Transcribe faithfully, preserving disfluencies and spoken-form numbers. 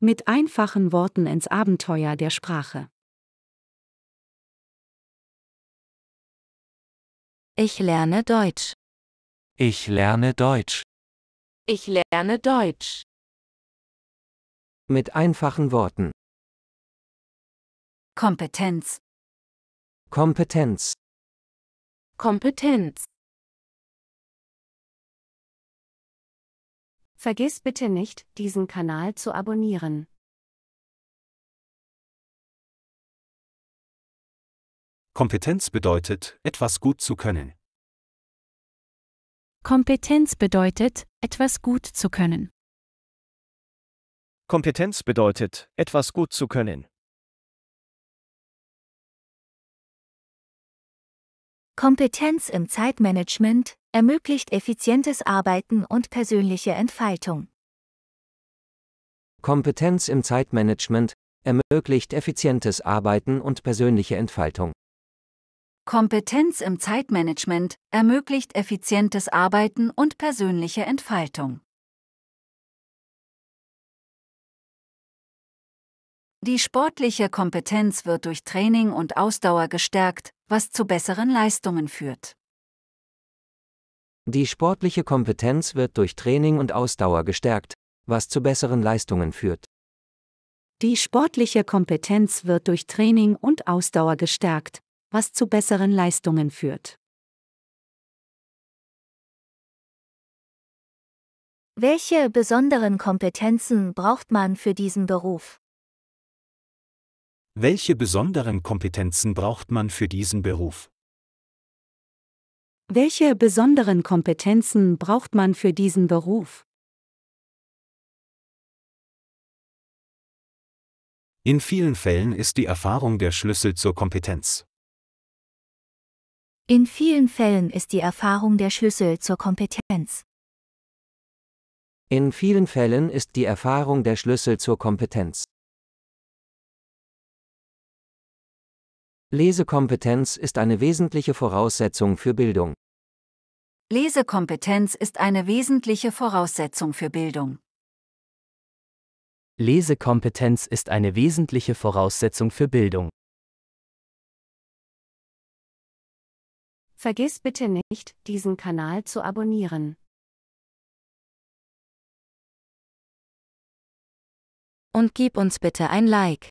Mit einfachen Worten ins Abenteuer der Sprache. Ich lerne Deutsch. Ich lerne Deutsch. Ich lerne Deutsch. Mit einfachen Worten. Kompetenz. Kompetenz. Kompetenz. Vergiss bitte nicht, diesen Kanal zu abonnieren. Kompetenz bedeutet, etwas gut zu können. Kompetenz bedeutet, etwas gut zu können. Kompetenz bedeutet, etwas gut zu können. Kompetenz im Zeitmanagement ermöglicht effizientes Arbeiten und persönliche Entfaltung. Kompetenz im Zeitmanagement ermöglicht effizientes Arbeiten und persönliche Entfaltung. Kompetenz im Zeitmanagement ermöglicht effizientes Arbeiten und persönliche Entfaltung. Die sportliche Kompetenz wird durch Training und Ausdauer gestärkt, was zu besseren Leistungen führt. Die sportliche Kompetenz wird durch Training und Ausdauer gestärkt, was zu besseren Leistungen führt. Die sportliche Kompetenz wird durch Training und Ausdauer gestärkt, was zu besseren Leistungen führt. Welche besonderen Kompetenzen braucht man für diesen Beruf? Welche besonderen Kompetenzen braucht man für diesen Beruf? Welche besonderen Kompetenzen braucht man für diesen Beruf? In vielen Fällen ist die Erfahrung der Schlüssel zur Kompetenz. In vielen Fällen ist die Erfahrung der Schlüssel zur Kompetenz. In vielen Fällen ist die Erfahrung der Schlüssel zur Kompetenz. Lesekompetenz ist eine wesentliche Voraussetzung für Bildung. Lesekompetenz ist eine wesentliche Voraussetzung für Bildung. Lesekompetenz ist eine wesentliche Voraussetzung für Bildung. Vergiss bitte nicht, diesen Kanal zu abonnieren. Und gib uns bitte ein Like.